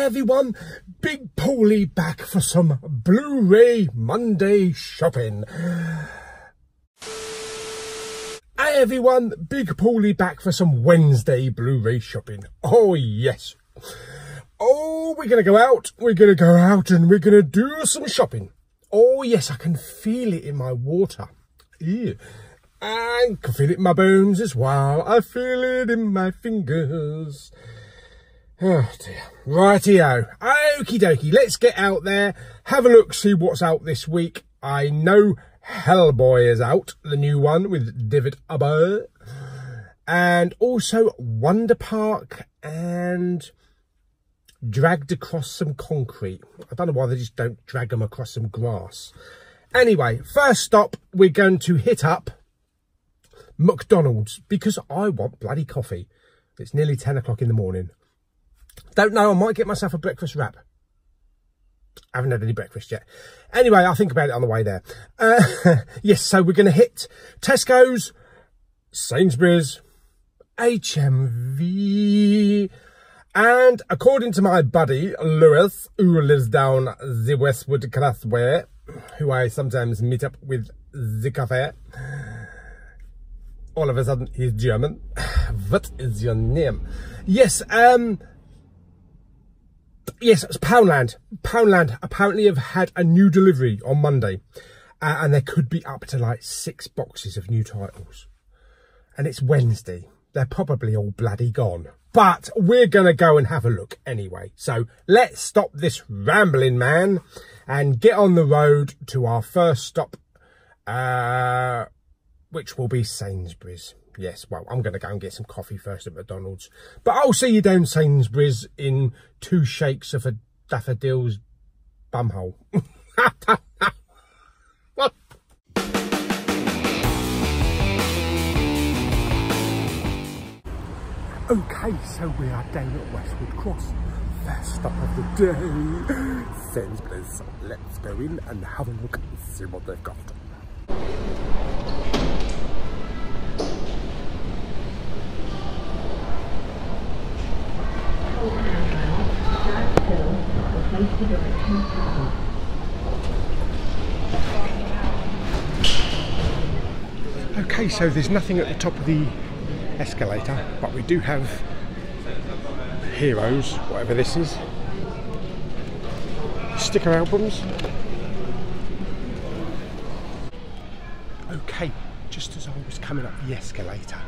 everyone, Big Pauly back for some Blu-ray Monday shopping. Hi everyone, Big Pauly back for some Wednesday Blu-ray shopping. Oh yes. Oh, we're gonna go out and we're gonna do some shopping. Oh yes, I can feel it in my water. Ew. I can feel it in my bones as well. I feel it in my fingers. Oh dear. Righty-o. Okie dokie. Let's get out there. Have a look, see what's out this week. I know Hellboy is out, the new one with David Harbour. And also Wonder Park and Dragged Across Some Concrete. I don't know why they just don't drag them across some grass. Anyway, first stop, we're going to hit up McDonald's because I want bloody coffee. It's nearly 10 o'clock in the morning. Don't know, I might get myself a breakfast wrap. I haven't had any breakfast yet. Anyway, I'll think about it on the way there. Yes, so we're going to hit Tesco's, Sainsbury's, HMV. And according to my buddy, Lewis, who lives down the Westwood Cross, who I sometimes meet up with the cafe. All of a sudden, he's German. What is your name? Yes, yes, it's Poundland. Poundland apparently have had a new delivery on Monday. And there could be up to like 6 boxes of new titles. And it's Wednesday. They're probably all bloody gone. But we're going to go and have a look anyway. So let's stop this rambling man and get on the road to our first stop, which will be Sainsbury's. Yes, well, I'm going to go and get some coffee first at McDonald's. But I'll see you down Sainsbury's in 2 shakes of a daffodil's bumhole. What? Okay, so we are down at Westwood Cross. First stop of the day, Sainsbury's. Let's go in and have a look and see what they've got. Okay, so there's nothing at the top of the escalator, but we do have Heroes, whatever this is, sticker albums. Okay, just as I was coming up the escalator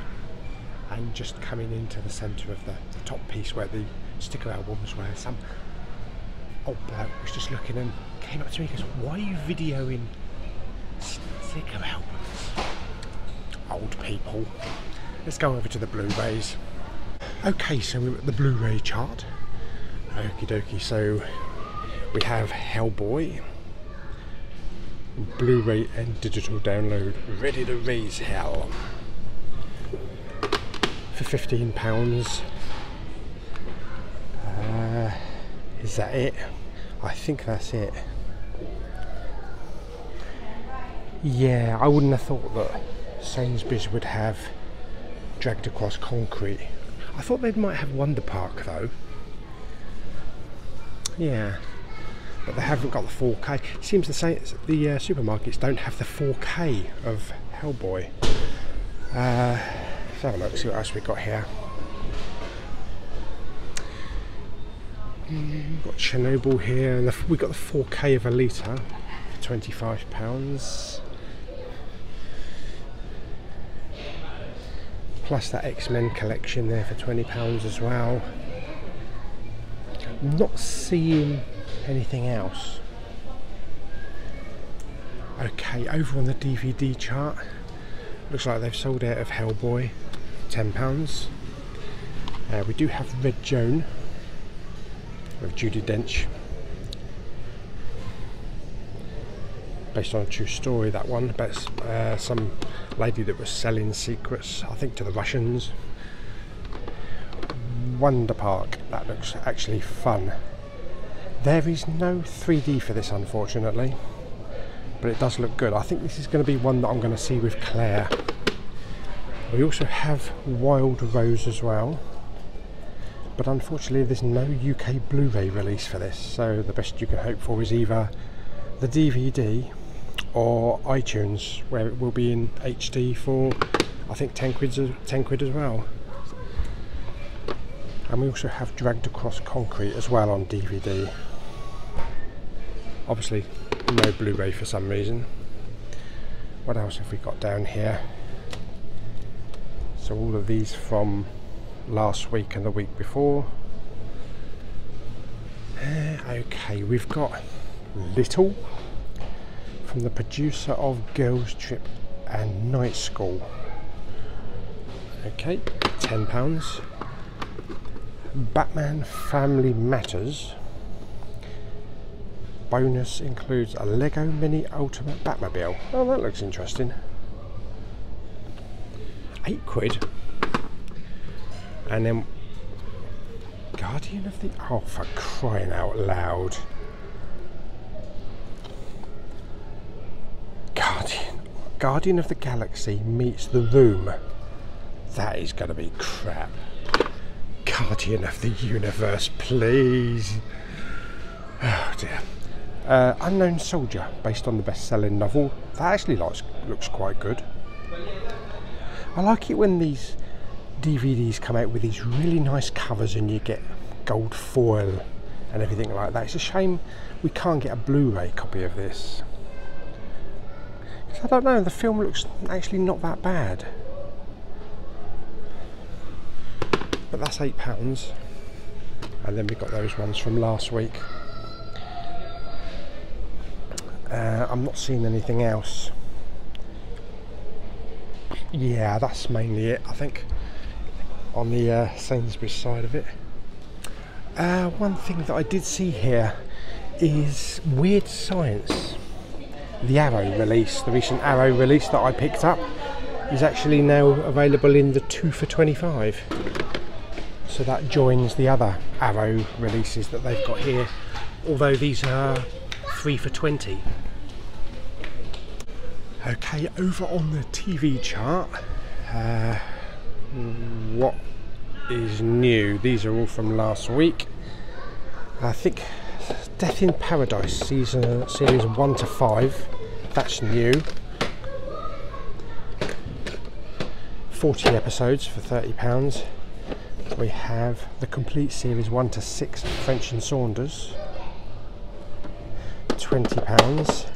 and just coming into the centre of the top piece where the sticker albums were, some old bloke was just looking and came up to me and goes, "Why are you videoing sticker albums?" Old people. Let's go over to the Blu-rays. Okay, so we're at the Blu-ray chart. Okie dokie, so we have Hellboy. Blu-ray and digital download, ready to raise hell. For £15. Is that it? I think that's it. Yeah, I wouldn't have thought that Sainsbury's would have Dragged Across Concrete. I thought they might have Wonder Park though. Yeah, but they haven't got the 4K. It seems the same, the supermarkets don't have the 4K of Hellboy. Let's have a look, see what else we got here. We've got Chernobyl here, and we've got the 4K of Alita for £25. Plus that X-Men collection there for £20 as well. Not seeing anything else. Okay, over on the DVD chart, looks like they've sold out of Hellboy, £10. We do have Red Joan with Judi Dench, based on a true story, that one about some lady that was selling secrets, I think, to the Russians. Wonder Park, that looks actually fun. There is no 3D for this, unfortunately, but it does look good. I think this is going to be one that I'm going to see with Claire. We also have Wild Rose as well. but unfortunately there's no UK Blu-ray release for this, so the best you can hope for is either the DVD or iTunes, where it will be in HD for I think 10 quid as well. And we also have Dragged Across Concrete as well on DVD. Obviously no Blu-ray for some reason. What else have we got down here? So all of these from last week and the week before. Okay, we've got Little from the producer of Girls Trip and Night School. Okay, £10. Batman Family Matters. Bonus includes a Lego Mini Ultimate Batmobile. Oh, that looks interesting. £8. And then Guardian of the... Oh, for crying out loud. Guardian of the Galaxy meets The Room. That is going to be crap. Guardian of the Universe, please. Oh dear. Unknown Soldier, based on the best-selling novel. That actually looks quite good. I like it when these DVDs come out with these really nice covers and you get gold foil and everything like that. It's a shame we can't get a Blu-ray copy of this. I don't know, the film looks actually not that bad. But that's £8. And then we got those ones from last week. I'm not seeing anything else. Yeah, that's mainly it, I think, on the Sainsbury's side of it. One thing that I did see here is Weird Science. The Arrow release, the recent Arrow release that I picked up, is actually now available in the 2 for £25. So that joins the other Arrow releases that they've got here, although these are 3 for £20. Okay, over on the TV chart, what is new? These are all from last week. I think Death in Paradise series 1 to 5, that's new. 40 episodes for £30. We have the complete series 1 to 6, French and Saunders, £20.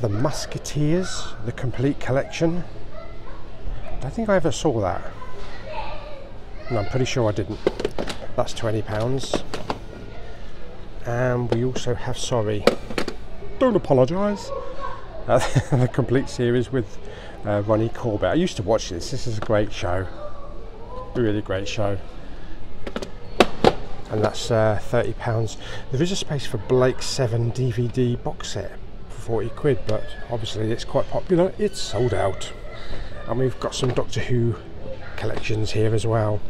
The Musketeers, the complete collection. I don't think I ever saw that. No, I'm pretty sure I didn't. That's £20. And we also have, sorry, don't apologise, the complete series with Ronnie Corbett. I used to watch this. This is a great show, a really great show. And that's £30. There is a space for Blake's 7 DVD box set for 40 quid, but obviously it's quite popular. It's sold out. And we've got some Doctor Who collections here as well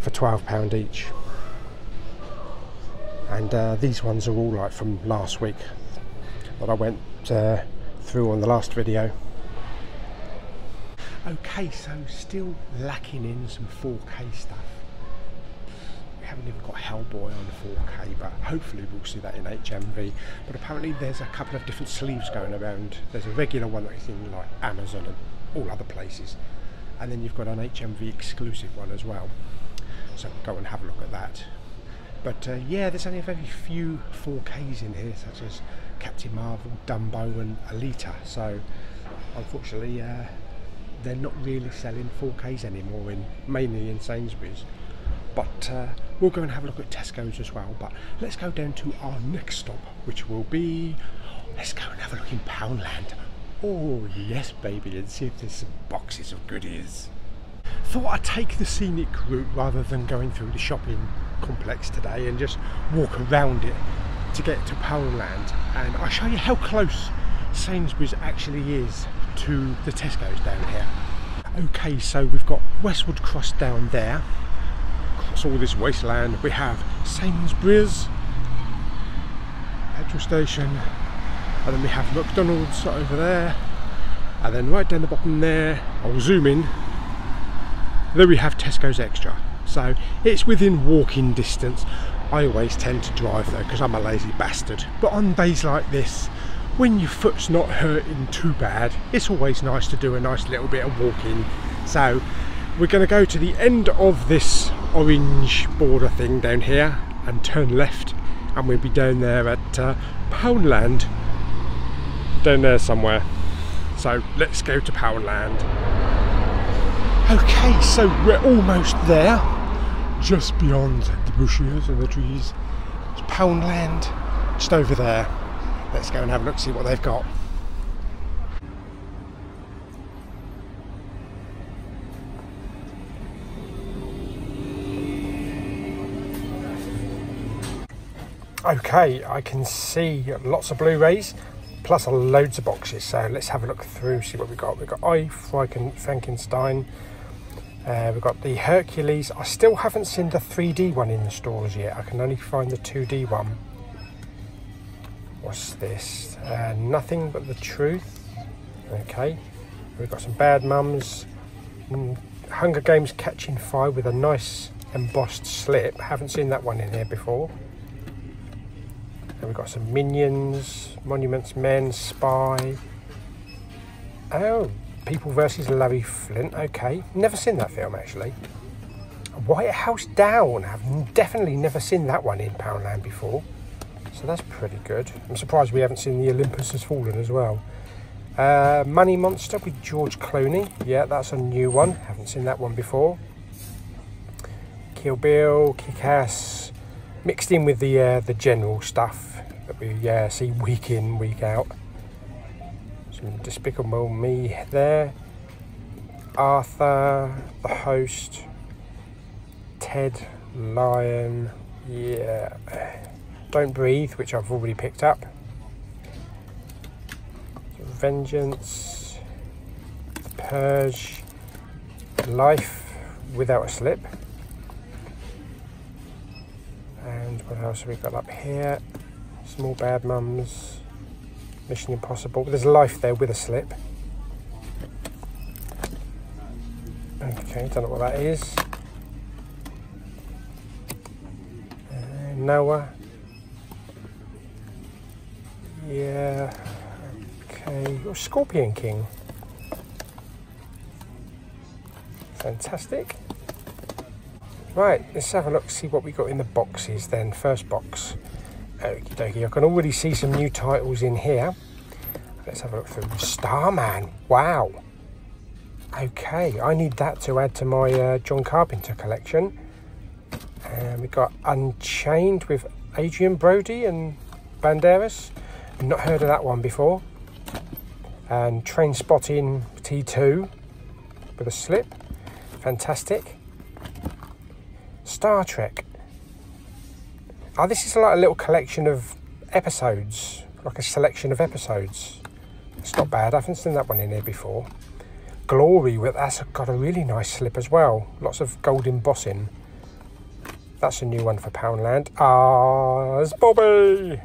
for £12 each. And these ones are all like from last week that I went through on the last video. Okay, so still lacking in some 4K stuff. We haven't even got Hellboy on 4K, but hopefully we'll see that in HMV. But apparently there's a couple of different sleeves going around. There's a regular one that's in like Amazon and all other places, and then you've got an HMV exclusive one as well, so go and have a look at that. But yeah, there's only a very few 4Ks in here, such as Captain Marvel, Dumbo and Alita, so unfortunately they're not really selling 4Ks anymore, mainly in Sainsbury's. But we'll go and have a look at Tesco's as well. But let's go down to our next stop, which will be, let's go and have a look in Poundland. Oh yes baby, and see if there's some boxes of goodies. Thought I'd take the scenic route rather than going through the shopping complex today and just walk around it to get to Poundland, and I'll show you how close Sainsbury's actually is to the Tesco's down here. Okay, so we've got Westwood Cross down there, across all this wasteland. We have Sainsbury's, petrol station, and then we have McDonald's over there, and then right down the bottom there, I'll zoom in, there we have Tesco's Extra. so it's within walking distance. I always tend to drive though because I'm a lazy bastard, but on days like this when your foot's not hurting too bad, it's always nice to do a nice little bit of walking. So we're going to go to the end of this orange border thing down here and turn left, and we'll be down there at Poundland, down there somewhere. So let's go to Poundland. Okay, so we're almost there, just beyond the bushes and the trees. It's Poundland, just over there. Let's go and have a look, see what they've got. Okay, I can see lots of Blu-rays, plus loads of boxes. So let's have a look through, see what we've got. We've got I, Frankenstein, we've got the Hercules. I still haven't seen the 3D one in the stores yet. I can only find the 2D one. What's this? Nothing But the Truth. Okay, we've got some Bad Mums. Hunger Games Catching Fire with a nice embossed slip. Haven't seen that one in here before. We've got some Minions, Monuments Men, Spy. Oh, People versus Larry Flint. Okay, never seen that film actually. White House Down. I've definitely never seen that one in Poundland before. So that's pretty good. I'm surprised we haven't seen The Olympus Has Fallen as well. Money Monster with George Clooney. Yeah, that's a new one. Haven't seen that one before. Kill Bill, Kick-Ass. Mixed in with the general stuff that we see week in, week out. Some Despicable Me there. Arthur, The Host, Ted Lion, yeah. Don't Breathe, which I've already picked up. Vengeance, The Purge, Life Without a Slip. And what else have we got up here? Small Bad Mums, Mission Impossible. There's Life there with a slip. Okay, don't know what that is. Noah. Yeah. Okay. Oh, Scorpion King. Fantastic. Right, let's have a look, see what we got in the boxes then. First box, okie dokie. I can already see some new titles in here. Let's have a look through. Starman, wow. Okay, I need that to add to my John Carpenter collection. And we've got Unchained with Adrian Brody and Banderas. I've not heard of that one before. And Trainspotting T2 with a slip, fantastic. Star Trek. Oh, this is like a little collection of episodes, like a selection of episodes. It's not bad. I haven't seen that one in here before. Glory, well, that's got a really nice slip as well. Lots of gold embossing. That's a new one for Poundland. Ah, it's Bobby.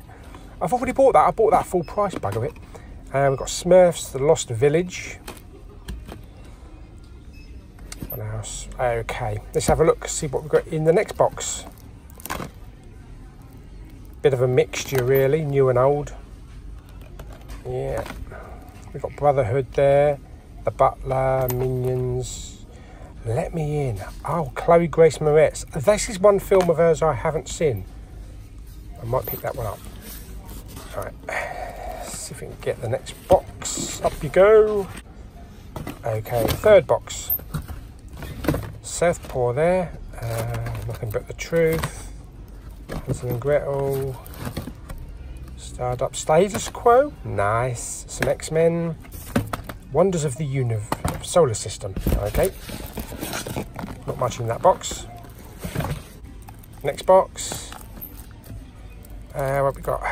I've already bought that. I bought that full price, bugger it. We've got Smurfs, The Lost Village. What else? Okay, let's have a look, see what we've got in the next box. Bit of a mixture really, new and old. Yeah, we've got Brotherhood there, The Butler, Minions, Let Me In. Oh, Chloe Grace Moretz. This is one film of hers I haven't seen. I might pick that one up. All right, let's see if we can get the next box. Up you go. Okay, third box. Southpaw there, Nothing But the Truth, Hansel and Gretel, Starred Up Status Quo, nice, some X-Men, Wonders of the Solar System, okay, not much in that box. Next box, what we got,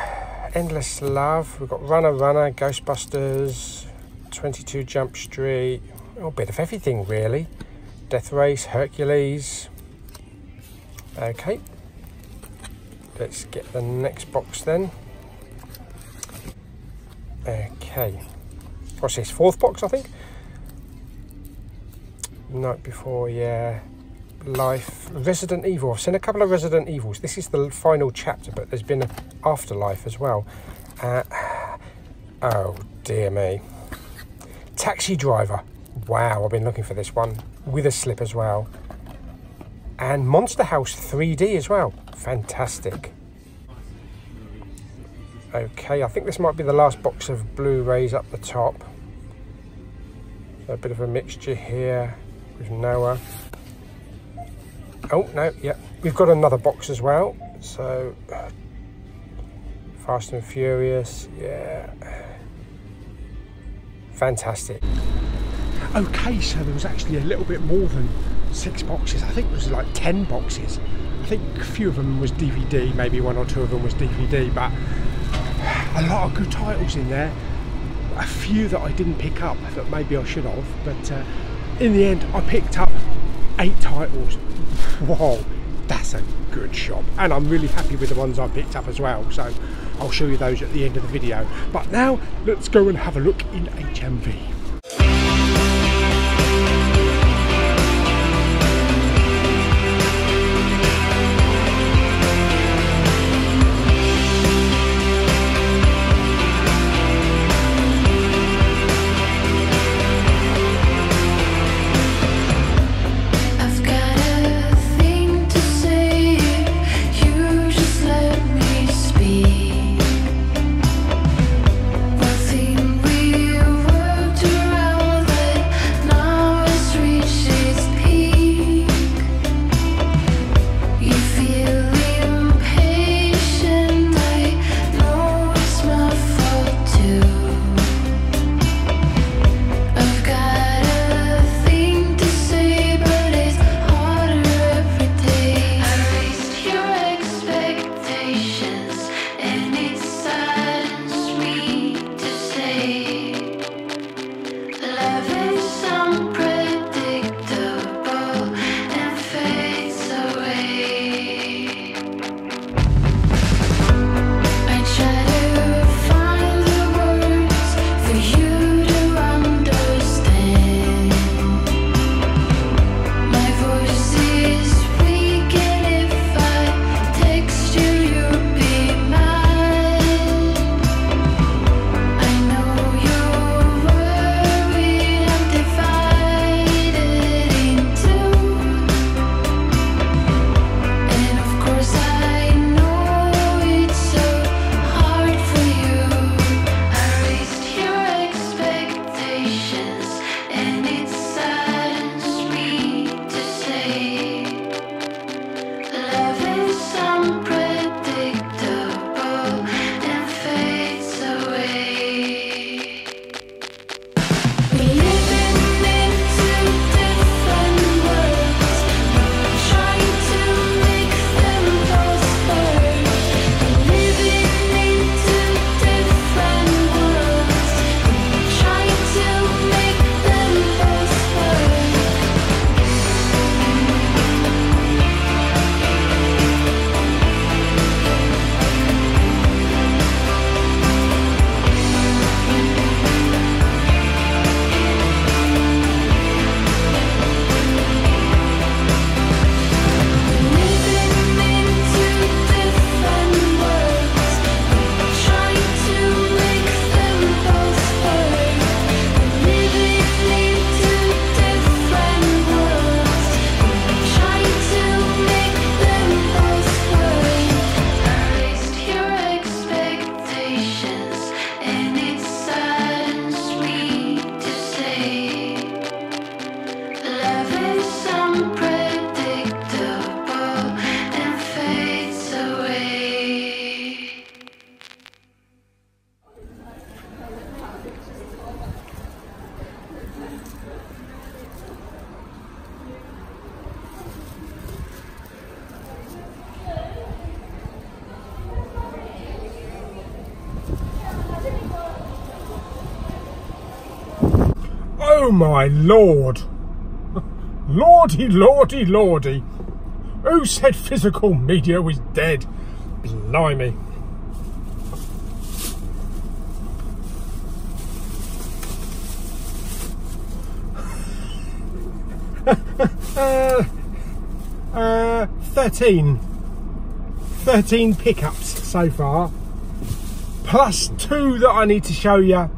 Endless Love, we've got Runner Runner, Ghostbusters, 22 Jump Street, a bit of everything really. Death Race, Hercules. Okay, let's get the next box then. Okay, what's this? Fourth box, I think. Night Before, yeah. Afterlife, Resident Evil. I've seen a couple of Resident Evils. This is the final chapter, but there's been an Afterlife as well. Oh dear me. Taxi Driver. Wow, I've been looking for this one. With a Slip as well. And Monster House 3D as well. Fantastic. Okay, I think this might be the last box of Blu-rays up the top. So a bit of a mixture here with Noah. Oh, no, yeah. We've got another box as well. So, Fast and Furious, yeah. Fantastic. Okay, so there was actually a little bit more than 6 boxes. I think it was like 10 boxes. I think a few of them was DVD, maybe 1 or 2 of them was DVD, but a lot of good titles in there. A few that I didn't pick up that maybe I should have, but in the end I picked up 8 titles. Wow, that's a good shop, and I'm really happy with the ones I picked up as well, so I'll show you those at the end of the video. But now let's go and have a look in HMV. Oh my lord! Lordy, lordy, lordy! Who said physical media was dead? Blimey! 13 pickups so far, plus two that I need to show you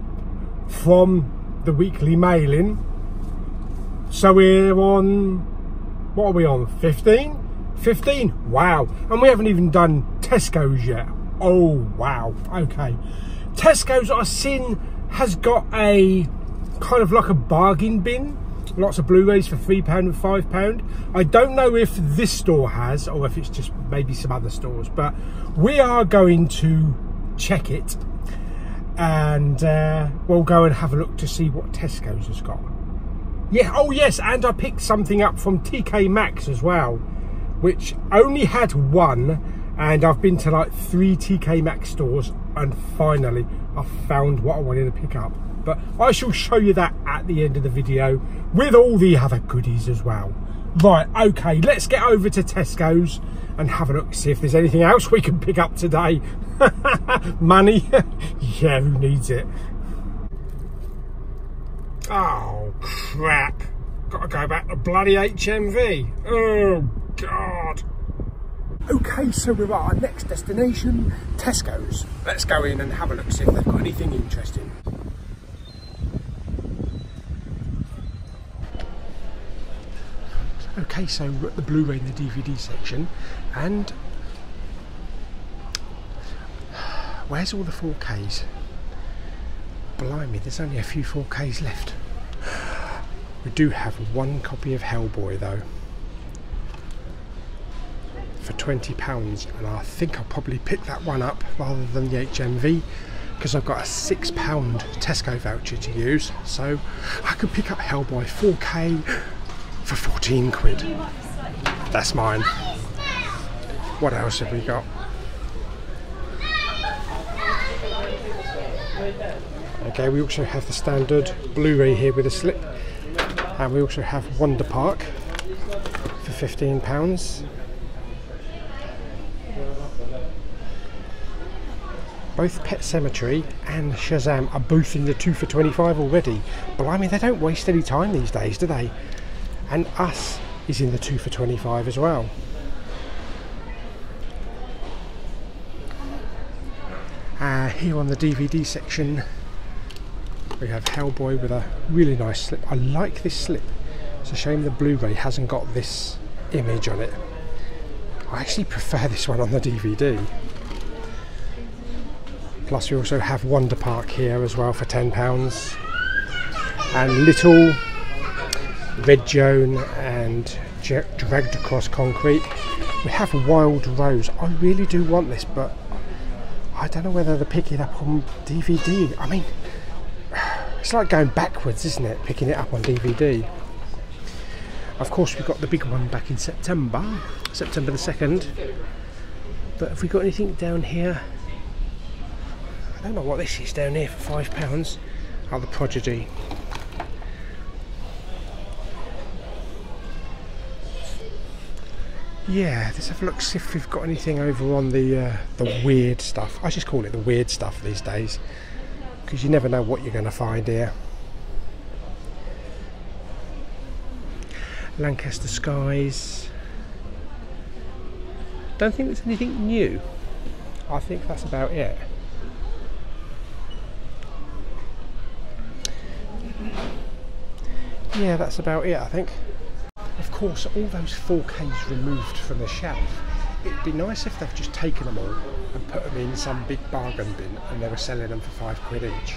from the weekly mailing. So we're on, what are we on, 15? Wow. And we haven't even done Tesco's yet. Oh wow, okay. Tesco's, I've seen, has got a kind of like a bargain bin, lots of Blu-rays for £3 and £5. I don't know if this store has or if it's just maybe some other stores, but we are going to check it and we'll go and have a look to see what Tesco's has got. Yeah, oh yes, and I picked something up from TK Maxx as well, which only had one, and I've been to like 3 TK Maxx stores and finally I found what I wanted to pick up. But I shall show you that at the end of the video with all the other goodies as well. Right, okay, let's get over to Tesco's and have a look, see if there's anything else we can pick up today. Money, yeah, who needs it? Oh, crap. Gotta go back to bloody HMV. Oh, God. Okay, so we're at our next destination, Tesco's. Let's go in and have a look, see if they've got anything interesting. Okay, so we're at the Blu-ray and the DVD section, and where's all the 4Ks? Blimey, there's only a few 4Ks left. We do have one copy of Hellboy though, for £20, and I think I'll probably pick that one up rather than the HMV, because I've got a £6 Tesco voucher to use, so I could pick up Hellboy 4K for 14 quid. That's mine. What else have we got? Okay, we also have the standard Blu-ray here with a slip, and we also have Wonder Park for £15. Both Pet Sematary and Shazam are both in the 2 for £25 already. Blimey, they don't waste any time these days, do they? And Us is in the 2 for £25 as well. Here on the DVD section, we have Hellboy with a really nice slip. I like this slip. It's a shame the Blu-ray hasn't got this image on it. I actually prefer this one on the DVD. Plus we also have Wonder Park here as well for £10. And Little, Red Joan and Dragged Across Concrete. We have Wild Rose. I really do want this, but I don't know whether they're picking it up on DVD. I mean, it's like going backwards, isn't it, picking it up on DVD? Of course, we've got the big one back in September the 2nd. But have we got anything down here? I don't know what this is down here for £5. Oh, the Prodigy. Yeah, let's have a look, see if we've got anything over on the weird stuff. I just call it the weird stuff these days, because you never know what you're going to find here. Lancaster Skies. Don't think there's anything new. I think that's about it. Yeah, that's about it, I think. Of course, all those 4Ks removed from the shelf, it'd be nice if they've just taken them all and put them in some big bargain bin and they were selling them for £5 each.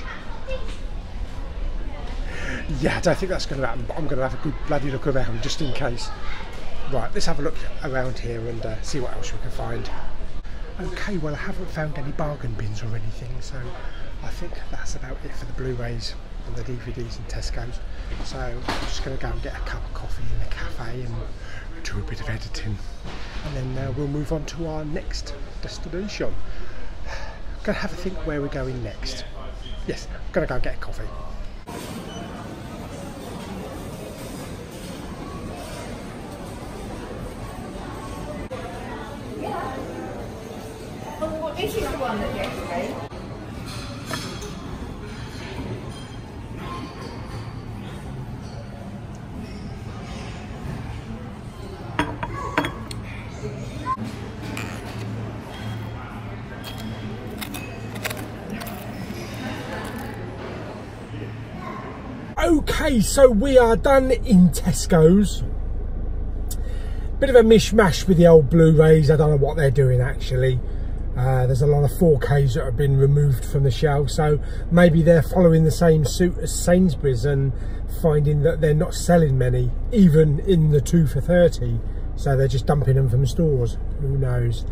Yeah, I don't think that's going to happen, but I'm going to have a good bloody look around just in case. Right, let's have a look around here and see what else we can find. Okay, well I haven't found any bargain bins or anything, so I think that's about it for the Blu-rays and the DVDs and Tesco's. So I'm just going to go and get a cup of coffee in the cafe and do a bit of editing, and then we'll move on to our next destination. I'm going to have a think where we're going next. Yes, I'm going to go and get a coffee. This is the one that yesterday. Okay, so we are done in Tesco's. Bit of a mishmash with the old Blu-rays. I don't know what they're doing actually. There's a lot of 4Ks that have been removed from the shelf, so maybe they're following the same suit as Sainsbury's and finding that they're not selling many, even in the 2 for 30, so they're just dumping them from stores, who knows.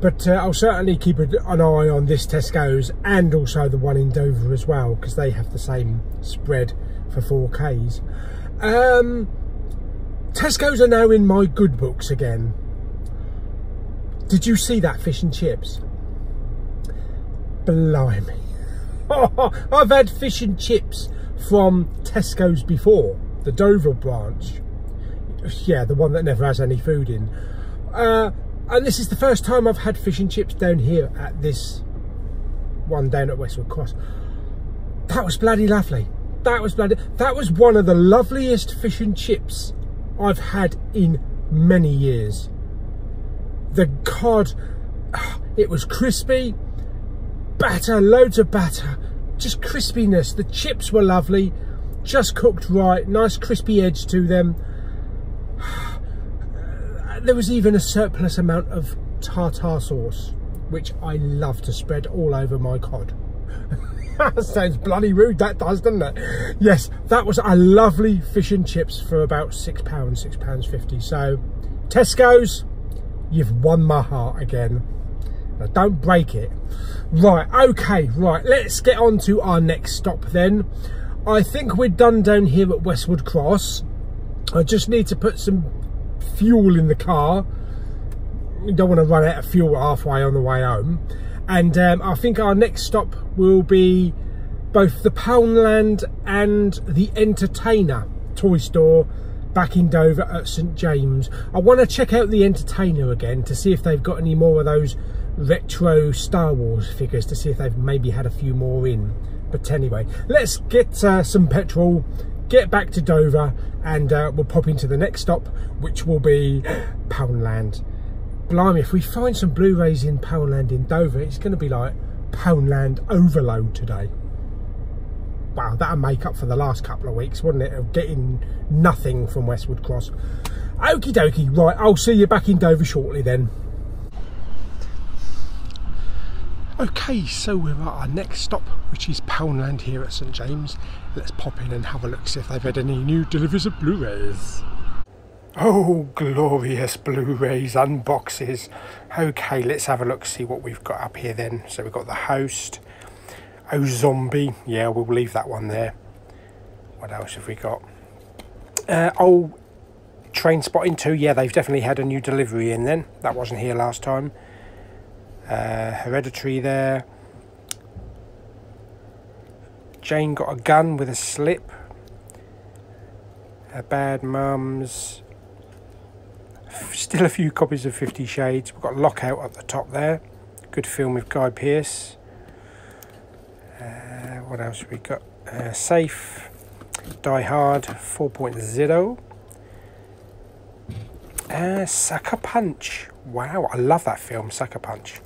But I'll certainly keep an eye on this Tesco's and also the one in Dover as well, because they have the same spread for 4Ks. Tesco's are now in my good books again. Did you see that fish and chips? Blimey. Oh, I've had fish and chips from Tesco's before, the Dover branch. Yeah, the one that never has any food in. And this is the first time I've had fish and chips down here at this one down at Westwood Cross. That was bloody lovely. That was one of the loveliest fish and chips I've had in many years. The cod, it was crispy, batter, loads of batter, just crispiness. The chips were lovely, just cooked right, nice crispy edge to them. There was even a surplus amount of tartar sauce, which I love to spread all over my cod. That sounds bloody rude, that does, doesn't it? Yes, that was a lovely fish and chips for about £6, £6.50. So, Tesco's, you've won my heart again. Now, don't break it. Right, okay, right. Let's get on to our next stop then. I think we're done down here at Westwood Cross. I just need to put some fuel in the car. You don't want to run out of fuel halfway on the way home. And I think our next stop will be both the Poundland and the Entertainer toy store back in Dover at St James. I want to check out the Entertainer again to see if they've got any more of those retro Star Wars figures, to see if they've maybe had a few more in. But anyway, let's get some petrol, get back to Dover, and we'll pop into the next stop, which will be Poundland. Blimey, if we find some Blu-rays in Poundland in Dover, it's going to be like Poundland overload today. Wow, that'll make up for the last couple of weeks, wouldn't it, of getting nothing from Westwood Cross. Okie dokie, right, I'll see you back in Dover shortly then. Okay, so we're at our next stop, which is Poundland here at St James. Let's pop in and have a look, see if they've had any new deliveries of Blu-rays. Oh, glorious Blu-rays unboxes. Okay, let's have a look, see what we've got up here then. So we've got The Host, Oh Zombie, yeah, we'll leave that one there. What else have we got? Oh, Trainspotting 2, yeah, they've definitely had a new delivery in then. That wasn't here last time. Hereditary there. Jane Got a Gun with a Slip. Bad Mums. Still a few copies of 50 Shades. We've got Lockout at the top there. Good film with Guy Pearce. What else have we got? Safe. Die Hard 4.0. Sucker Punch. Wow, I love that film, Sucker Punch.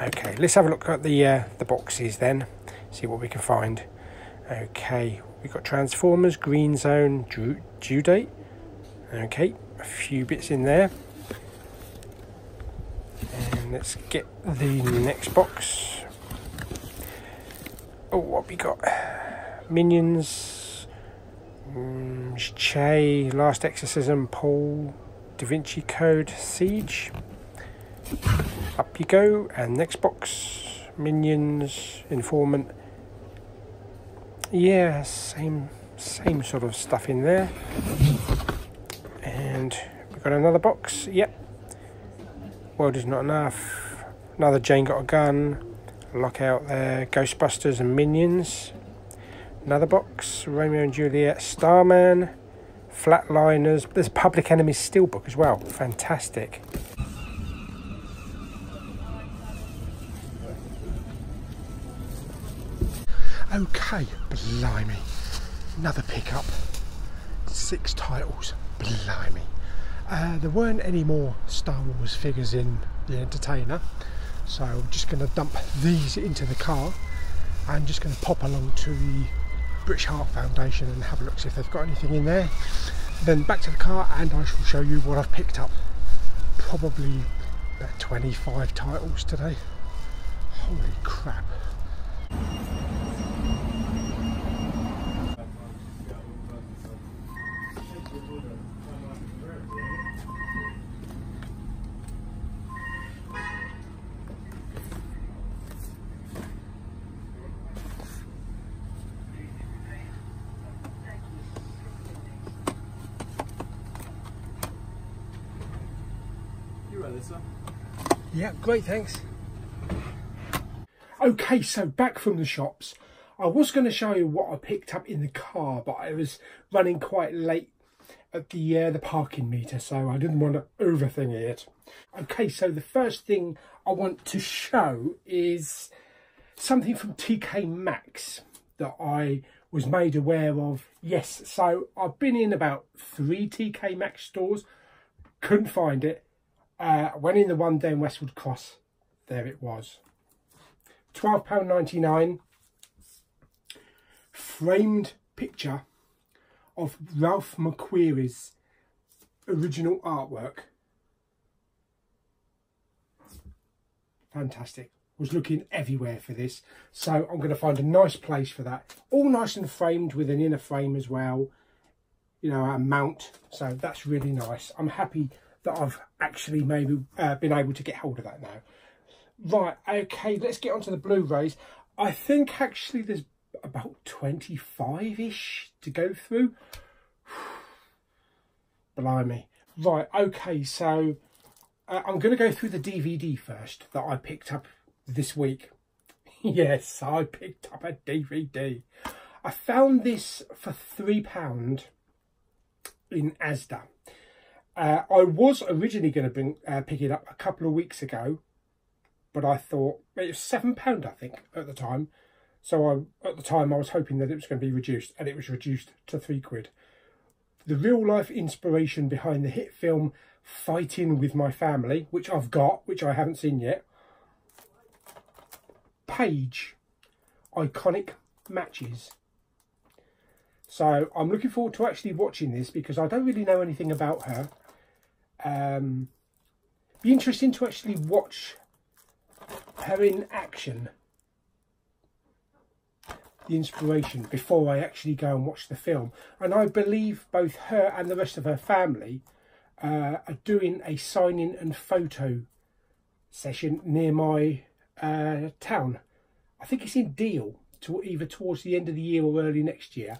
Okay, let's have a look at the boxes then. See what we can find. Okay, we've got Transformers, Green Zone, Due Date. Okay, a few bits in there. And let's get the next box. Oh, what have we got? Minions, Che, Last Exorcism, Paul, Da Vinci Code, Siege. Up you go, and next box. Minions, Informant. Yeah, same sort of stuff in there. And we've got another box. Yep. World Is Not Enough. Another Jane Got a Gun. Lockout there. Ghostbusters and Minions. Another box. Romeo and Juliet. Starman. Flatliners. There's Public Enemy's Steelbook as well. Fantastic. Okay, blimey, another pickup, 6 titles, blimey. There weren't any more Star Wars figures in the Entertainer, so I'm just going to dump these into the car. I'm just going to pop along to the British Heart Foundation and have a look, see if they've got anything in there. Then back to the car and I shall show you what I've picked up. Probably about 25 titles today. Holy crap. Yeah, great, thanks. Okay, so back from the shops. I was going to show you what I picked up in the car, but I was running quite late at the parking meter, so I didn't want to overthink it. Okay, so the first thing I want to show is something from TK Maxx that I was made aware of. Yes, so I've been in about 3 TK Maxx stores, couldn't find it. Went in the one day in Westwood Cross, there it was. £12.99, framed picture of Ralph McQuarrie's original artwork. Fantastic. Was looking everywhere for this, so I'm going to find a nice place for that. All nice and framed with an inner frame as well, you know, a mount, so that's really nice. I'm happy that I've actually maybe been able to get hold of that now. Right, okay, let's get onto the Blu-rays. I think actually there's about 25-ish to go through. Blimey. Right, okay, so I'm going to go through the DVD first that I picked up this week. Yes, I picked up a DVD. I found this for £3 in Asda. I was originally going to pick it up a couple of weeks ago, but I thought it was £7, I think, at the time. So at the time I was hoping that it was going to be reduced, and it was reduced to £3. The real life inspiration behind the hit film Fighting With My Family, which I've got, which I haven't seen yet. Page Iconic Matches. So I'm looking forward to actually watching this because I don't really know anything about her. Be interesting to actually watch her in action, the inspiration, before I actually go and watch the film. And I believe both her and the rest of her family are doing a signing and photo session near my town. I think it's in Deal, to either towards the end of the year or early next year.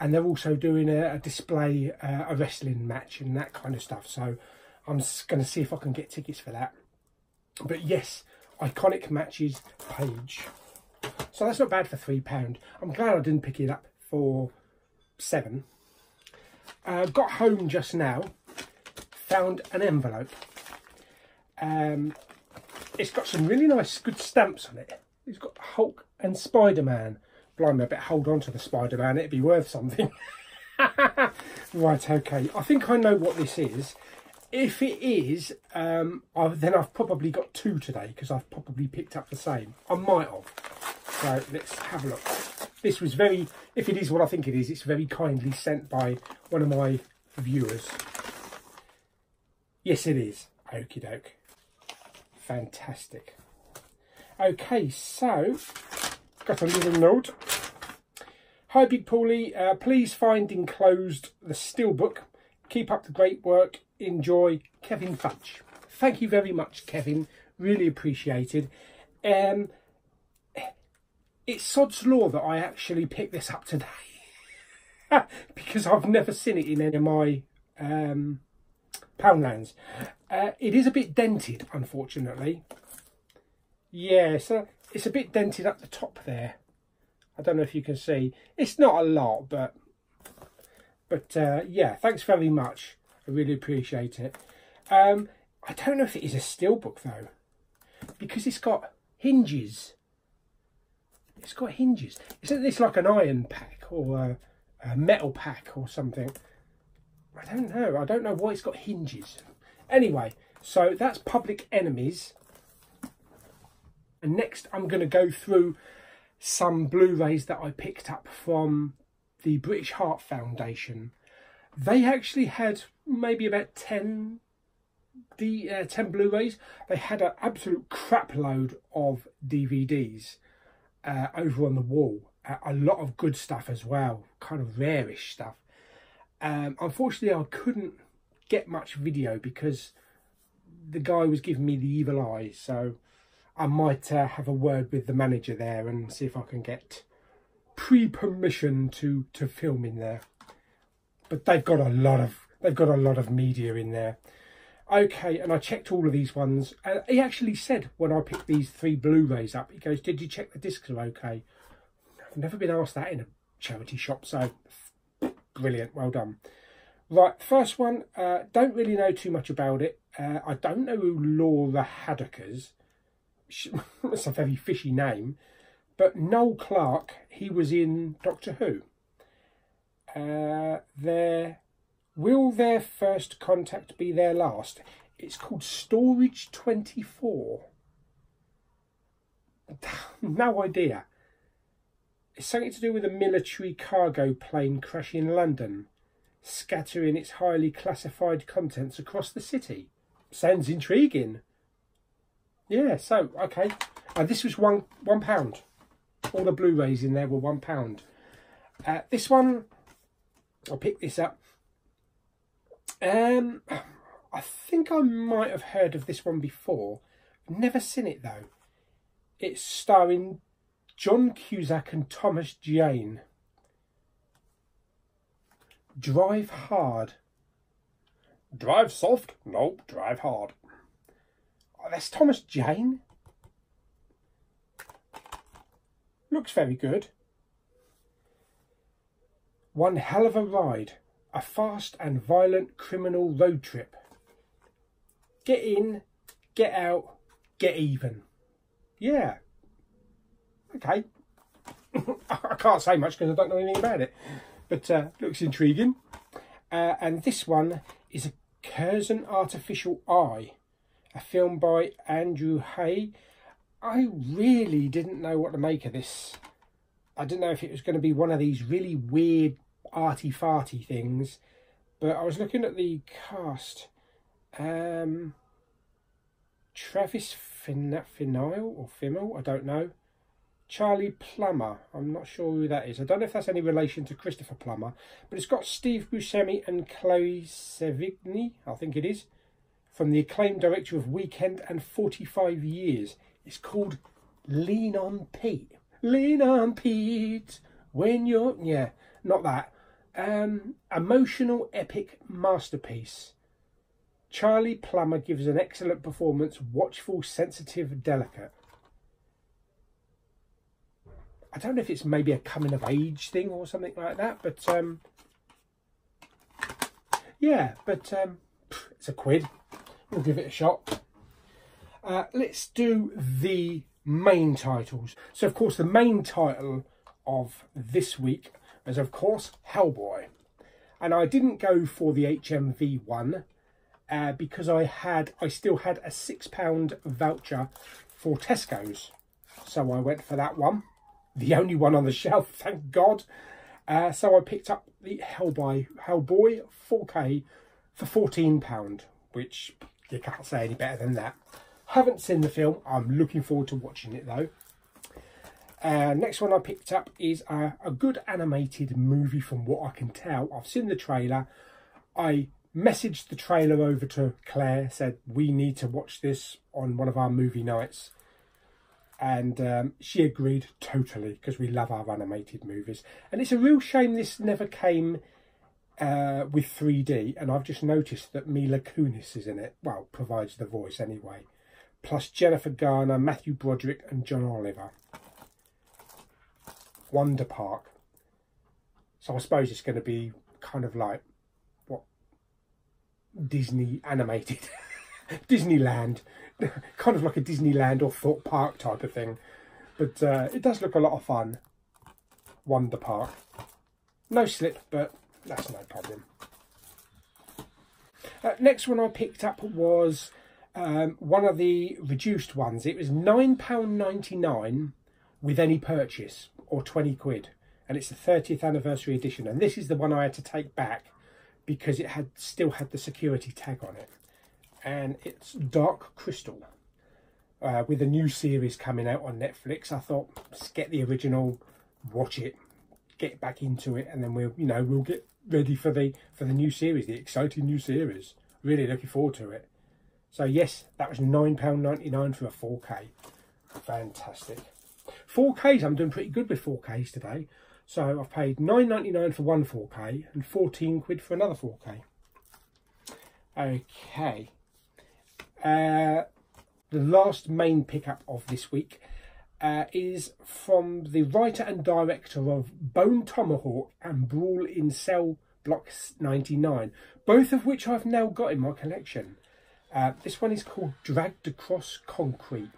And they're also doing a display, a wrestling match and that kind of stuff. So I'm going to see if I can get tickets for that. But yes, Iconic Matches Page. So that's not bad for £3. I'm glad I didn't pick it up for £7. Got home just now. Found an envelope. It's got some really nice good stamps on it. It's got Hulk and Spider-Man. Blimey, I better hold on to the Spider-Man, it'd be worth something. Right, okay, I think I know what this is. If it is, then I've probably got 2 today because I've probably picked up the same. I might have. So let's have a look. This was very, if it is what I think it is, it's very kindly sent by one of my viewers. Yes, it is. Okie doke. Fantastic. Okay, so... got a little note. Hi Big Pauly, please find enclosed the steelbook. Keep up the great work. Enjoy, Kevin Fudge. Thank you very much, Kevin. Really appreciated. It's sod's law that I actually picked this up today because I've never seen it in any of my Poundlands. It is a bit dented, unfortunately. Yeah, so it's a bit dented up the top there. I don't know if you can see. It's not a lot, but yeah, thanks very much. I really appreciate it. I don't know if it is a steelbook though, because it's got hinges. It's got hinges. Isn't this like an iron pack or a metal pack or something? I don't know. I don't know why it's got hinges. Anyway, so that's Public Enemies. And next I'm going to go through some Blu-rays that I picked up from the British Heart Foundation. They actually had maybe about 10 Blu-rays. They had an absolute crap load of DVDs over on the wall. A lot of good stuff as well, kind of rare-ish stuff. Unfortunately, I couldn't get much video because the guy was giving me the evil eye, so I might have a word with the manager there and see if I can get pre-permission to film in there. But they've got a lot of media in there. Okay, and I checked all of these ones. He actually said when I picked these 3 Blu-rays up, he goes, "Did you check the discs are okay?" I've never been asked that in a charity shop, so brilliant, well done. Right, first one, don't really know too much about it. I don't know who Laura Haddock is. That's a very fishy name. But Noel Clarke, he was in Doctor Who. Will their first contact be their last? It's called Storage 24. No idea. It's something to do with a military cargo plane crash in London, scattering its highly classified contents across the city. Sounds intriguing. Yeah, so, okay. This was £1. All the Blu-rays in there were £1. This one, I picked this up. I think I might have heard of this one before. Never seen it, though. It's starring John Cusack and Thomas Jane. Drive hard. Drive soft? Nope, drive hard. Oh, that's Thomas Jane. Looks very good. One hell of a ride. A fast and violent criminal road trip. Get in, get out, get even. Yeah. Okay. I can't say much because I don't know anything about it. But looks intriguing. And this one is A Curse and Artificial Eye, a film by Andrew Hay. I really didn't know what to make of this. I didn't know if it was going to be one of these really weird arty-farty things, but I was looking at the cast. Travis Fimmel, I don't know. Charlie Plummer, I'm not sure who that is. I don't know if that's any relation to Christopher Plummer, but it's got Steve Buscemi and Chloe Sevigny, I think it is, from the acclaimed director of Weekend and 45 Years. It's called Lean on Pete. Lean on Pete when you're... yeah, not that. Emotional epic masterpiece. Charlie Plummer gives an excellent performance, watchful, sensitive, delicate. I don't know if it's maybe a coming of age thing or something like that, but yeah, but it's £1. We'll give it a shot. Let's do the main titles. So, of course, the main title of this week is, of course, Hellboy. And I didn't go for the HMV one because I still had a £6 voucher for Tesco's. So I went for that one. The only one on the shelf, thank God. So I picked up the Hellboy 4K for £14, which you can't say any better than that. Haven't seen the film. I'm looking forward to watching it, though. Next one I picked up is a good animated movie from what I can tell. I've seen the trailer. I messaged the trailer over to Claire, said we need to watch this on one of our movie nights. And she agreed totally, because we love our animated movies. And it's a real shame this never came with 3D. And I've just noticed that Mila Kunis is in it. Well, provides the voice anyway. Plus Jennifer Garner, Matthew Broderick and John Oliver. Wonder Park. So I suppose it's going to be kind of like, what, Disney animated. Disneyland. Kind of like a Disneyland or Thought Park type of thing. But it does look a lot of fun. Wonder Park. No slip, but that's no problem. Next one I picked up was one of the reduced ones. It was £9.99 with any purchase, or 20 quid. And it's the 30th anniversary edition. And this is the one I had to take back because it had still had the security tag on it. And it's Dark Crystal. With a new series coming out on Netflix, I thought, let's get the original, watch it, get back into it, and then we'll, you know, we'll get ready for the new series, the exciting new series. Really looking forward to it. So yes, that was £9.99 for a 4K. Fantastic. 4Ks, I'm doing pretty good with 4Ks today. So I've paid £9.99 for one 4K and 14 quid for another 4K. Okay. The last main pickup of this week is from the writer and director of Bone Tomahawk and Brawl in Cell Block 99, both of which I've now got in my collection. This one is called Dragged Across Concrete.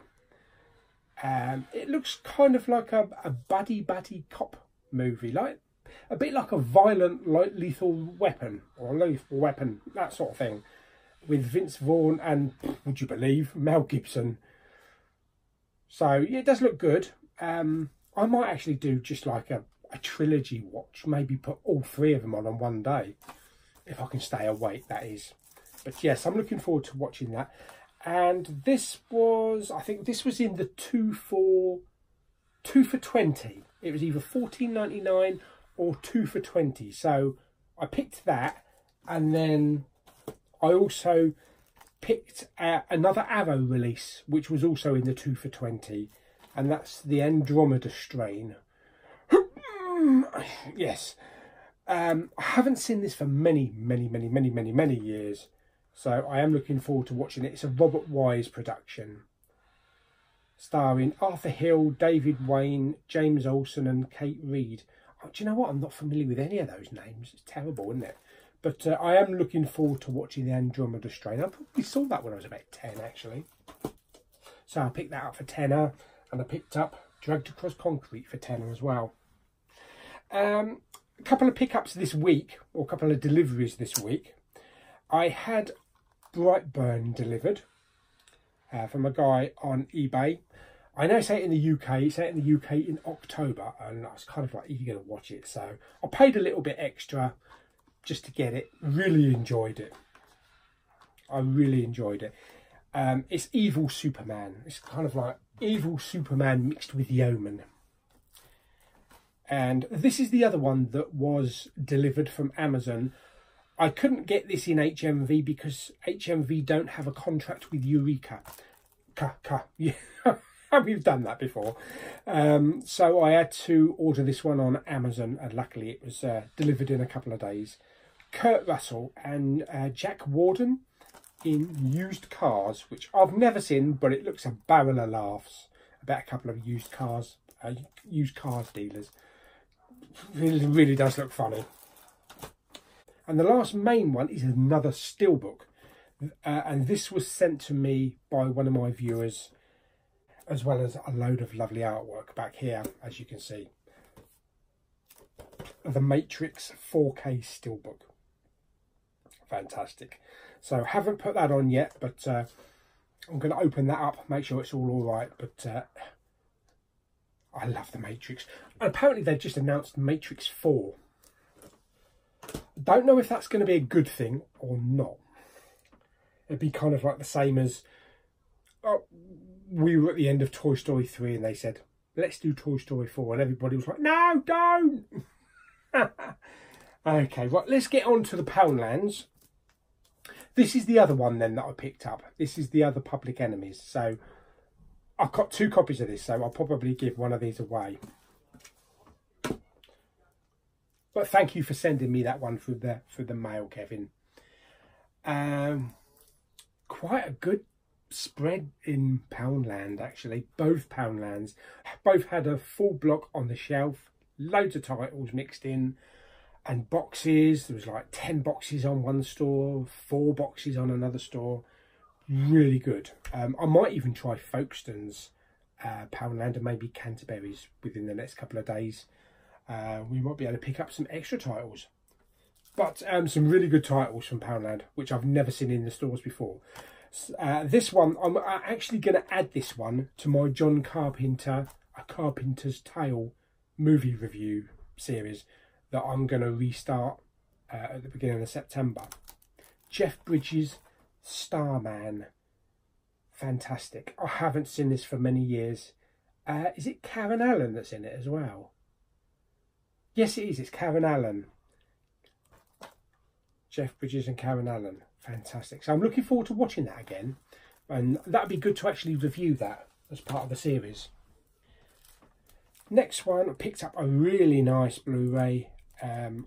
It looks kind of like a buddy cop movie, like a bit like a violent, like Lethal Weapon or Lethal Weapon, that sort of thing, with Vince Vaughn and, would you believe, Mel Gibson. So yeah, it does look good. I might actually do just like a trilogy watch, maybe put all three of them on one day, if I can stay awake, that is. But yes, I'm looking forward to watching that. And this was, I think this was in the 2 for 20. It was either £14.99 or 2 for 20. So I picked that, and then I also picked another Arrow release, which was also in the 2 for 20, and that's the Andromeda Strain. Yes. I haven't seen this for many years, so I am looking forward to watching it. It's a Robert Wise production, starring Arthur Hill, David Wayne, James Olsen and Kate Reid. Oh, do you know what? I'm not familiar with any of those names. It's terrible, isn't it? But I am looking forward to watching the Andromeda Strain. I probably saw that when I was about 10, actually. So I picked that up for £10, and I picked up Dragged Across Concrete for £10 as well. A couple of pickups this week, or a couple of deliveries this week. I had Brightburn delivered from a guy on eBay. I know it's out in the UK. It's out in the UK in October, and I was kind of like eager to watch it. So I paid a little bit extra just to get it. Really enjoyed it. I really enjoyed it. It's Evil Superman. It's kind of like Evil Superman mixed with The Omen. And this is the other one that was delivered from Amazon. I couldn't get this in HMV because HMV don't have a contract with Eureka. Yeah. We've done that before. So I had to order this one on Amazon, and luckily it was delivered in a couple of days. Kurt Russell and Jack Warden in Used Cars, which I've never seen, but it looks a barrel of laughs about a couple of used cars dealers. It really does look funny. And the last main one is another steelbook, and this was sent to me by one of my viewers, as well as a load of lovely artwork back here, as you can see. The Matrix 4K Steelbook. Fantastic. So haven't put that on yet, but I'm going to open that up, make sure it's all right. But I love The Matrix. And apparently they've just announced Matrix 4. Don't know if that's going to be a good thing or not. It'd be kind of like the same as... we were at the end of Toy Story 3 and they said, let's do Toy Story 4. And everybody was like, no, don't. Okay, right, let's get on to the Poundlands. This is the other one then that I picked up. This is the other Public Enemies. So I've got two copies of this, so I'll probably give one of these away. But thank you for sending me that one through the mail, Kevin. Quite a good spread in Poundland, actually. Both Poundlands, both had a full block on the shelf, loads of titles mixed in, and boxes. There was like 10 boxes on one store, 4 boxes on another store. Really good. I might even try Folkestone's Poundland and maybe Canterbury's within the next couple of days. We might be able to pick up some extra titles. But some really good titles from Poundland, which I've never seen in the stores before. This one, I'm actually going to add this one to my John Carpenter a Carpenter's Tale movie review series that I'm going to restart at the beginning of September. Jeff Bridges' Starman. Fantastic. I haven't seen this for many years. Is it Karen Allen that's in it as well? Yes, it is. It's Karen Allen. Jeff Bridges and Karen Allen. Fantastic. So I'm looking forward to watching that again. And that'd be good to actually review that as part of the series. Next one, I picked up a really nice Blu-ray.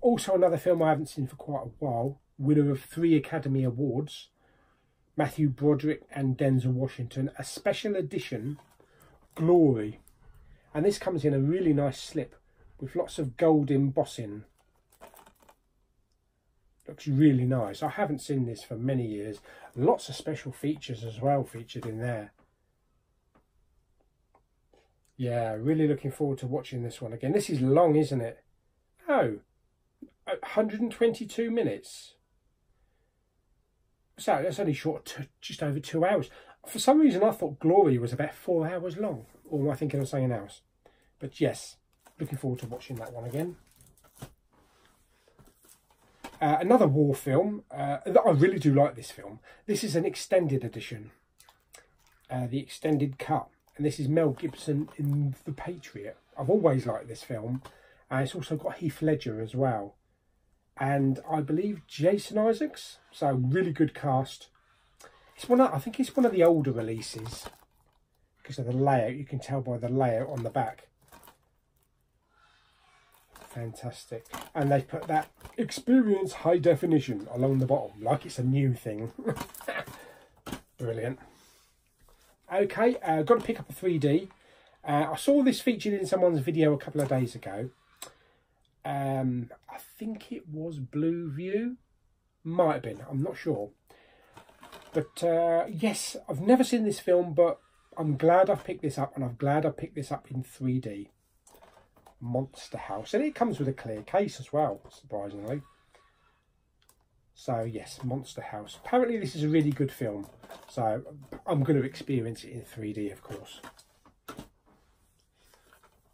Also another film I haven't seen for quite a while. Winner of 3 Academy Awards. Matthew Broderick and Denzel Washington. A special edition, Glory. And this comes in a really nice slip with lots of gold embossing. Looks really nice. I haven't seen this for many years. Lots of special features as well featured in there. Yeah, really looking forward to watching this one again. This is long, isn't it? Oh, 122 minutes. So that's only short, just over 2 hours. For some reason, I thought Glory was about 4 hours long. Or am I thinking of something else? But yes, looking forward to watching that one again. Another war film. I really do like this film. This is an extended edition. The extended cut. And this is Mel Gibson in The Patriot. I've always liked this film. And it's also got Heath Ledger as well. And I believe Jason Isaacs. So really good cast. It's one of, I think it's one of the older releases. Because of the layout. You can tell by the layout on the back. Fantastic. And they put that experience high definition along the bottom like it's a new thing. Brilliant. Okay, got to pick up a 3D. I saw this featured in someone's video a couple of days ago. I think it was Blue View, might have been, I'm not sure, but yes, I've never seen this film, but I'm glad I picked this up, and I'm glad I picked this up in 3D. Monster House, and it comes with a clear case as well, surprisingly. So yes, Monster House. Apparently this is a really good film, so I'm going to experience it in 3D, of course.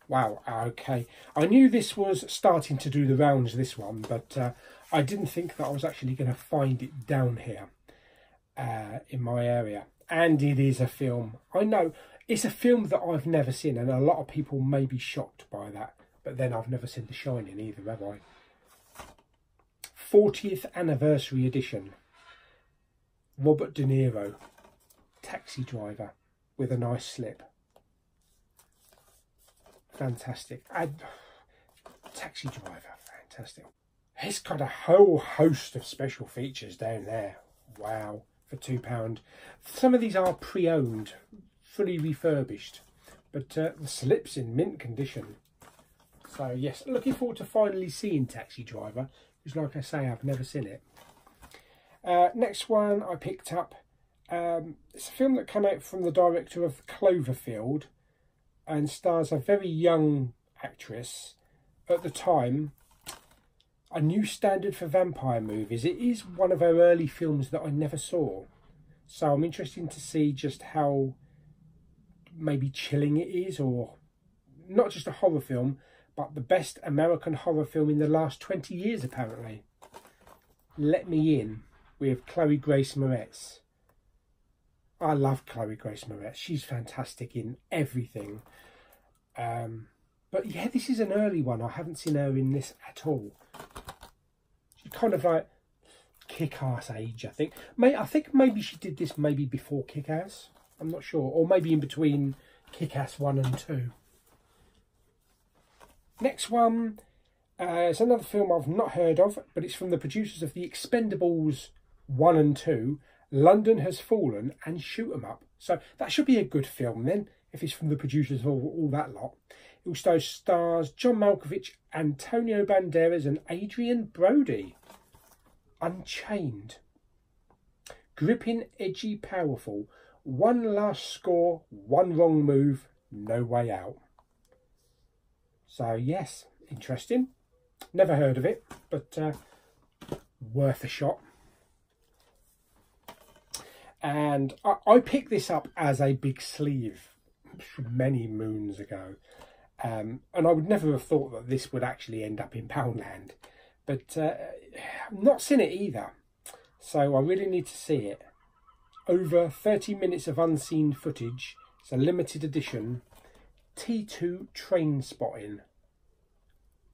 Wow, okay. I knew this was starting to do the rounds, this one, but I didn't think that I was actually going to find it down here in my area. And it is a film. I know. It's a film that I've never seen, and a lot of people may be shocked by that. But then I've never seen The Shining either, have I? 40th Anniversary Edition. Robert De Niro. Taxi driver with a nice slip. Fantastic. Taxi driver, fantastic. It's got a whole host of special features down there. Wow, for £2. Some of these are pre-owned. Fully refurbished, but the slip's in mint condition. So yes, looking forward to finally seeing Taxi Driver, because like I say, I've never seen it. Next one I picked up, it's a film that came out from the director of Cloverfield, and stars a very young actress. At the time, a new standard for vampire movies. It is one of her early films that I never saw, so I'm interested to see just how maybe chilling it is, or not just a horror film, but the best American horror film in the last 20 years apparently. Let Me In with Chloe Grace Moretz. I love Chloe Grace Moretz. She's fantastic in everything. But yeah, this is an early one. I haven't seen her in this at all. She's kind of like Kick-Ass age, I think. I think maybe she did this maybe before Kick-Ass. I'm not sure, or maybe in between Kick-Ass 1 and 2. Next one is another film I've not heard of, but it's from the producers of The Expendables 1 and 2, London Has Fallen and Shoot 'Em Up. So that should be a good film then, if it's from the producers of all that lot. It also stars John Malkovich, Antonio Banderas and Adrian Brody. Unchained. Gripping, edgy, powerful. One last score, one wrong move, no way out. So yes, interesting. Never heard of it, but worth a shot. And I picked this up as a big sleeve. many moons ago. And I would never have thought that this would actually end up in Poundland. But I've not seen it either. So I really need to see it. Over 30 minutes of unseen footage. It's a limited edition. T2 Train Spotting.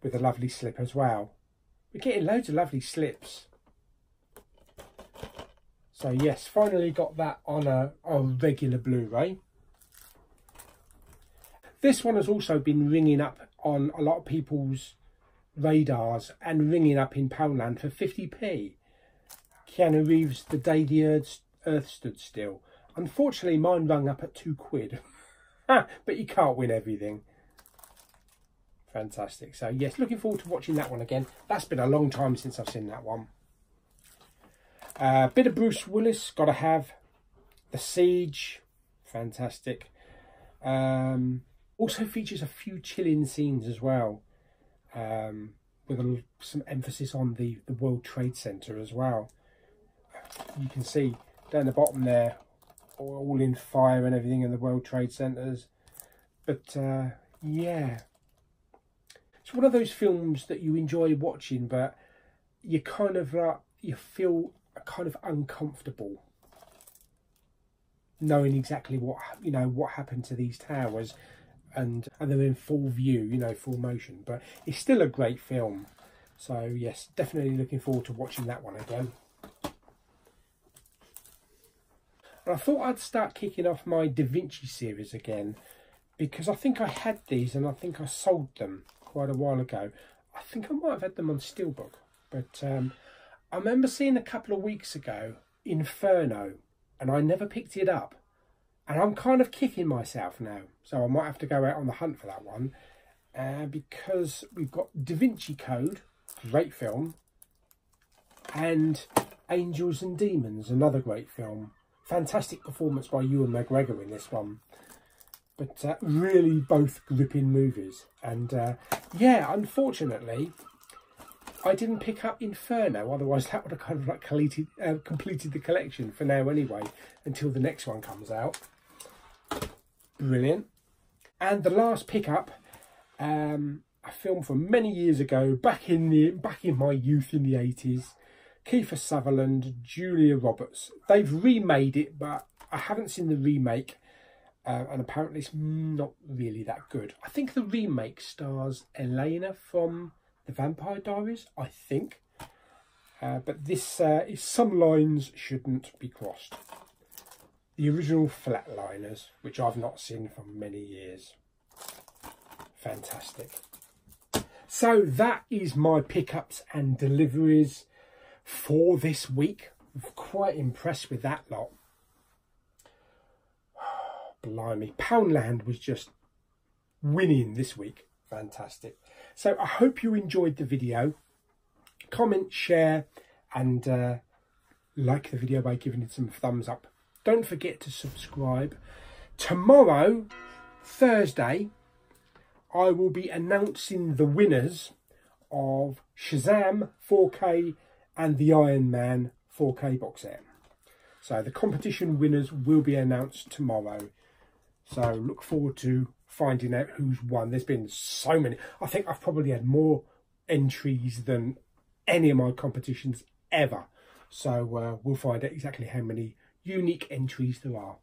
With a lovely slip as well. We're getting loads of lovely slips. So yes, finally got that on a regular Blu-ray. This one has also been ringing up on a lot of people's radars and ringing up in Poundland for 50p. Keanu Reeves, The Day the Earth Stood Still. Unfortunately, mine rung up at £2. But you can't win everything. Fantastic. So yes, looking forward to watching that one again. That's been a long time since I've seen that one. A bit of Bruce Willis, gotta have. The Siege, fantastic. Also features a few chilling scenes as well, with some emphasis on the World Trade Center as well. You can see down the bottom there, all in fire and everything in the World Trade Centers. But yeah, it's one of those films that you enjoy watching, but you kind of like, you feel kind of uncomfortable knowing exactly what, you know, what happened to these towers, and they're in full view, you know, full motion. But it's still a great film. So yes, definitely looking forward to watching that one again. And I thought I'd start kicking off my Da Vinci series again, because I think I had these and I think I sold them quite a while ago. I think I might have had them on Steelbook, but I remember seeing a couple of weeks ago Inferno, and I never picked it up, and I'm kind of kicking myself now. So I might have to go out on the hunt for that one, because we've got Da Vinci Code, great film, and Angels and Demons, another great film. Fantastic performance by Ewan McGregor in this one, but really both gripping movies. And yeah, unfortunately, I didn't pick up Inferno, otherwise that would have kind of like completed the collection for now anyway, until the next one comes out. Brilliant. And the last pickup, a film from many years ago, back in my youth in the 80s, Kiefer Sutherland, Julia Roberts. They've remade it, but I haven't seen the remake, and apparently it's not really that good. I think the remake stars Elena from The Vampire Diaries, I think. But this is Some Lines Shouldn't Be Crossed. The original Flatliners, which I've not seen for many years. Fantastic. So that is my pickups and deliveries for this week. I'm quite impressed with that lot. Blimey, Poundland was just winning this week. Fantastic. So I hope you enjoyed the video. Comment, share, and like the video by giving it some thumbs up. Don't forget to subscribe. Tomorrow, Thursday, I will be announcing the winners of Shazam 4K and the Iron Man 4K box set. So the competition winners will be announced tomorrow. So look forward to finding out who's won. There's been so many. I think I've probably had more entries than any of my competitions ever. So we'll find out exactly how many unique entries there are.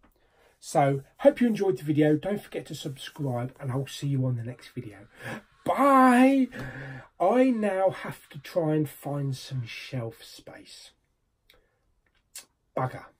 So hope you enjoyed the video. Don't forget to subscribe, and I'll see you on the next video. Bye. I now have to try and find some shelf space. Bugger.